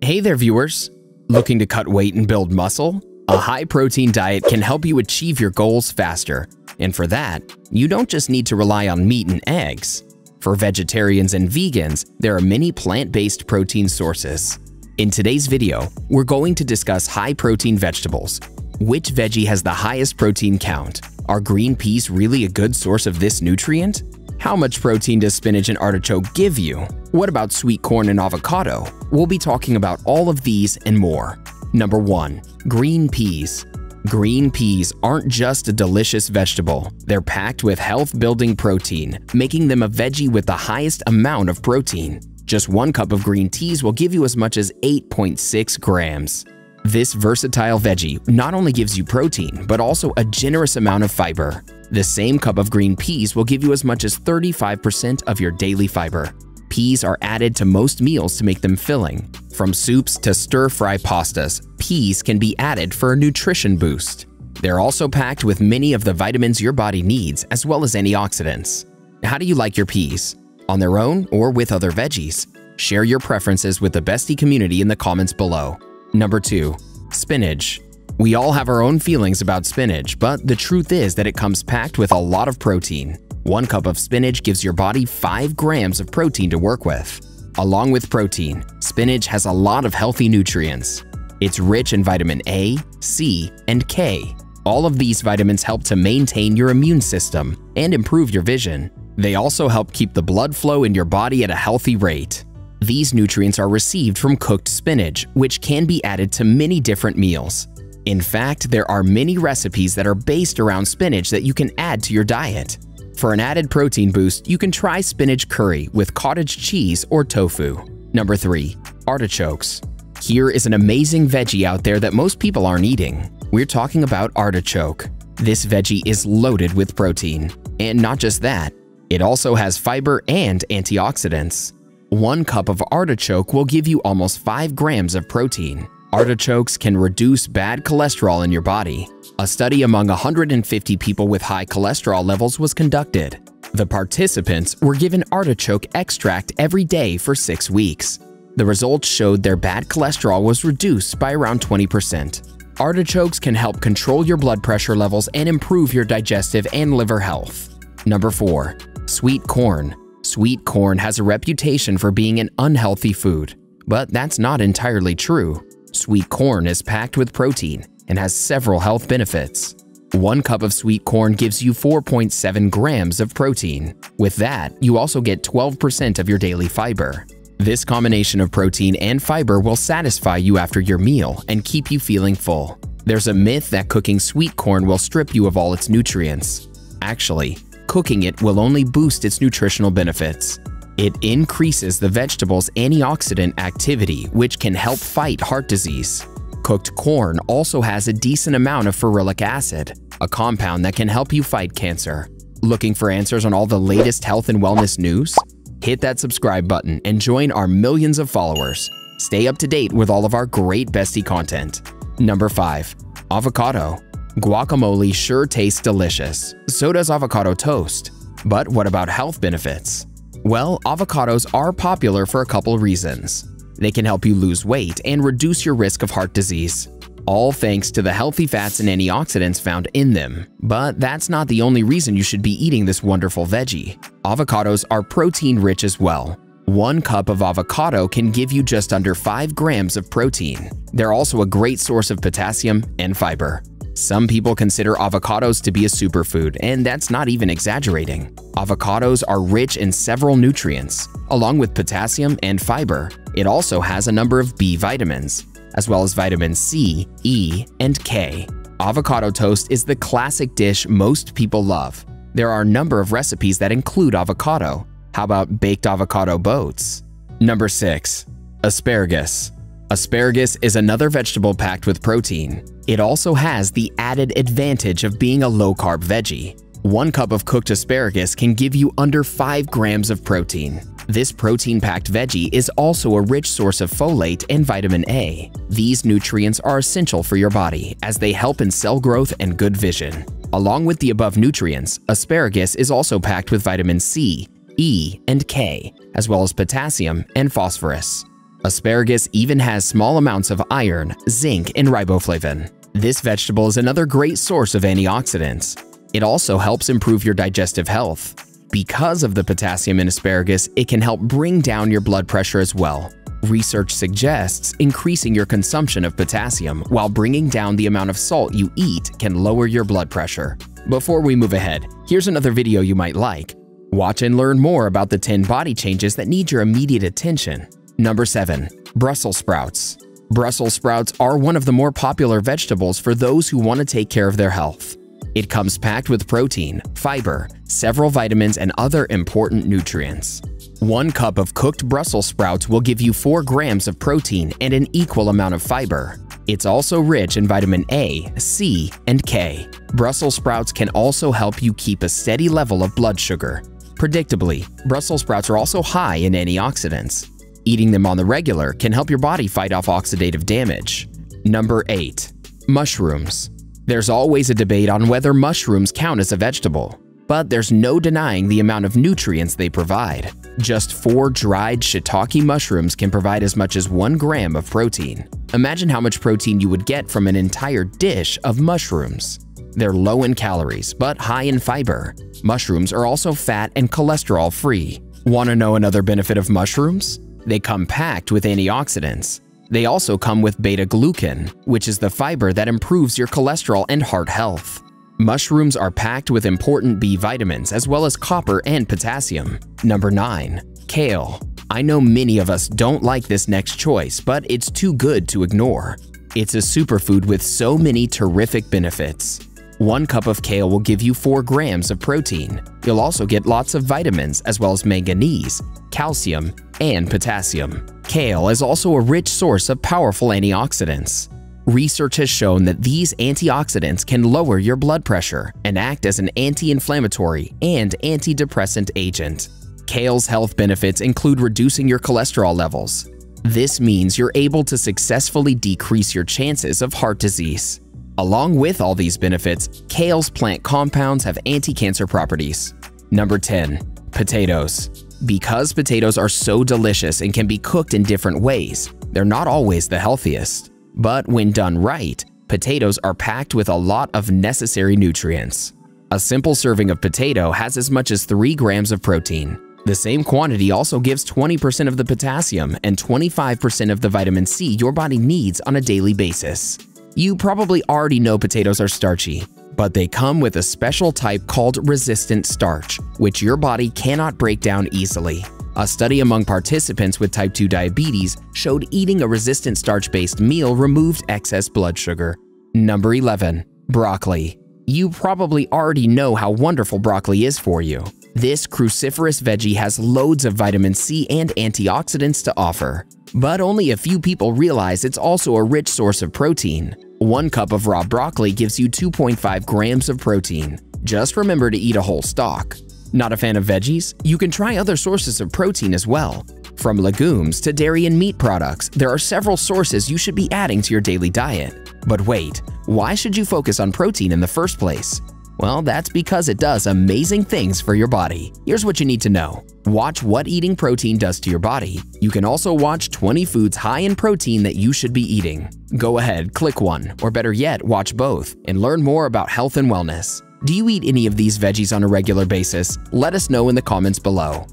Hey there, viewers! Looking to cut weight and build muscle? A high-protein diet can help you achieve your goals faster. And for that, you don't just need to rely on meat and eggs. For vegetarians and vegans, there are many plant-based protein sources. In today's video, we're going to discuss high-protein vegetables. Which veggie has the highest protein count? Are green peas really a good source of this nutrient? How much protein does spinach and artichoke give you? What about sweet corn and avocado? We'll be talking about all of these and more. Number 1. Green peas. Green peas aren't just a delicious vegetable. They're packed with health-building protein, making them a veggie with the highest amount of protein. Just 1 cup of green peas will give you as much as 8.6 grams. This versatile veggie not only gives you protein, but also a generous amount of fiber. The same cup of green peas will give you as much as 35% of your daily fiber. Peas are added to most meals to make them filling. From soups to stir-fry pastas, peas can be added for a nutrition boost. They're also packed with many of the vitamins your body needs, as well as antioxidants. How do you like your peas? On their own or with other veggies? Share your preferences with the Bestie community in the comments below. Number 2. Spinach. We all have our own feelings about spinach, but the truth is that it comes packed with a lot of protein. 1 cup of spinach gives your body 5 grams of protein to work with. Along with protein, spinach has a lot of healthy nutrients. It's rich in vitamin A, C, and K. All of these vitamins help to maintain your immune system and improve your vision. They also help keep the blood flow in your body at a healthy rate. These nutrients are received from cooked spinach, which can be added to many different meals. In fact, there are many recipes that are based around spinach that you can add to your diet. For an added protein boost, you can try spinach curry with cottage cheese or tofu. Number 3. Artichokes. Here is an amazing veggie out there that most people aren't eating. We're talking about artichoke. This veggie is loaded with protein. And not just that, it also has fiber and antioxidants. 1 cup of artichoke will give you almost 5 grams of protein. Artichokes can reduce bad cholesterol in your body. A study among 150 people with high cholesterol levels was conducted. The participants were given artichoke extract every day for 6 weeks. The results showed their bad cholesterol was reduced by around 20%. Artichokes can help control your blood pressure levels and improve your digestive and liver health. Number 4. Sweet corn. Sweet corn has a reputation for being an unhealthy food, but that's not entirely true. Sweet corn is packed with protein and has several health benefits. 1 cup of sweet corn gives you 4.7 grams of protein. With that, you also get 12% of your daily fiber. This combination of protein and fiber will satisfy you after your meal and keep you feeling full. There's a myth that cooking sweet corn will strip you of all its nutrients. Actually, cooking it will only boost its nutritional benefits. It increases the vegetable's antioxidant activity, which can help fight heart disease. Cooked corn also has a decent amount of ferulic acid, a compound that can help you fight cancer. Looking for answers on all the latest health and wellness news? Hit that subscribe button and join our millions of followers. Stay up to date with all of our great Bestie content. Number 5. Avocado. Guacamole sure tastes delicious. So does avocado toast. But what about health benefits? Well, avocados are popular for a couple reasons. They can help you lose weight and reduce your risk of heart disease, all thanks to the healthy fats and antioxidants found in them. But that's not the only reason you should be eating this wonderful veggie. Avocados are protein-rich as well. 1 cup of avocado can give you just under 5 grams of protein. They're also a great source of potassium and fiber. Some people consider avocados to be a superfood, and that's not even exaggerating. Avocados are rich in several nutrients. Along with potassium and fiber, it also has a number of B vitamins, as well as vitamins C, E, and K. Avocado toast is the classic dish most people love. There are a number of recipes that include avocado. How about baked avocado boats? Number 6. Asparagus. Asparagus is another vegetable packed with protein. It also has the added advantage of being a low-carb veggie. 1 cup of cooked asparagus can give you under 5 grams of protein. This protein-packed veggie is also a rich source of folate and vitamin A. These nutrients are essential for your body as they help in cell growth and good vision. Along with the above nutrients, asparagus is also packed with vitamin C, E, and K, as well as potassium and phosphorus. Asparagus even has small amounts of iron, zinc, and riboflavin. This vegetable is another great source of antioxidants. It also helps improve your digestive health. Because of the potassium in asparagus, it can help bring down your blood pressure as well. Research suggests increasing your consumption of potassium while bringing down the amount of salt you eat can lower your blood pressure. Before we move ahead, here's another video you might like. Watch and learn more about the 10 body changes that need your immediate attention. Number 7. Brussels sprouts. Brussels sprouts are one of the more popular vegetables for those who want to take care of their health. It comes packed with protein, fiber, several vitamins, and other important nutrients. 1 cup of cooked Brussels sprouts will give you 4 grams of protein and an equal amount of fiber. It's also rich in vitamin A, C, and K. Brussels sprouts can also help you keep a steady level of blood sugar. Predictably, Brussels sprouts are also high in antioxidants. Eating them on the regular can help your body fight off oxidative damage. Number 8. Mushrooms. There's always a debate on whether mushrooms count as a vegetable, but there's no denying the amount of nutrients they provide. Just 4 dried shiitake mushrooms can provide as much as 1 gram of protein. Imagine how much protein you would get from an entire dish of mushrooms. They're low in calories, but high in fiber. Mushrooms are also fat and cholesterol-free. Want to know another benefit of mushrooms? They come packed with antioxidants. They also come with beta-glucan, which is the fiber that improves your cholesterol and heart health. Mushrooms are packed with important B vitamins as well as copper and potassium. Number 9. Kale. I know many of us don't like this next choice, but it's too good to ignore. It's a superfood with so many terrific benefits. 1 cup of kale will give you 4 grams of protein. You'll also get lots of vitamins as well as manganese, calcium, and potassium. Kale is also a rich source of powerful antioxidants. Research has shown that these antioxidants can lower your blood pressure and act as an anti-inflammatory and antidepressant agent. Kale's health benefits include reducing your cholesterol levels. This means you're able to successfully decrease your chances of heart disease. Along with all these benefits, kale's plant compounds have anti-cancer properties. Number 10. Potatoes. Because potatoes are so delicious and can be cooked in different ways, they're not always the healthiest. But when done right, potatoes are packed with a lot of necessary nutrients. A simple serving of potato has as much as 3 grams of protein. The same quantity also gives 20% of the potassium and 25% of the vitamin C your body needs on a daily basis. You probably already know potatoes are starchy, but they come with a special type called resistant starch, which your body cannot break down easily. A study among participants with type 2 diabetes showed eating a resistant starch-based meal removed excess blood sugar. Number 11. Broccoli. You probably already know how wonderful broccoli is for you. This cruciferous veggie has loads of vitamin C and antioxidants to offer. But only a few people realize it's also a rich source of protein. 1 cup of raw broccoli gives you 2.5 grams of protein. Just remember to eat a whole stalk. Not a fan of veggies? You can try other sources of protein as well. From legumes to dairy and meat products, there are several sources you should be adding to your daily diet. But wait, why should you focus on protein in the first place? Well, that's because it does amazing things for your body. Here's what you need to know. Watch what eating protein does to your body. You can also watch 20 foods high in protein that you should be eating. Go ahead, click one, or better yet, watch both, and learn more about health and wellness. Do you eat any of these veggies on a regular basis? Let us know in the comments below.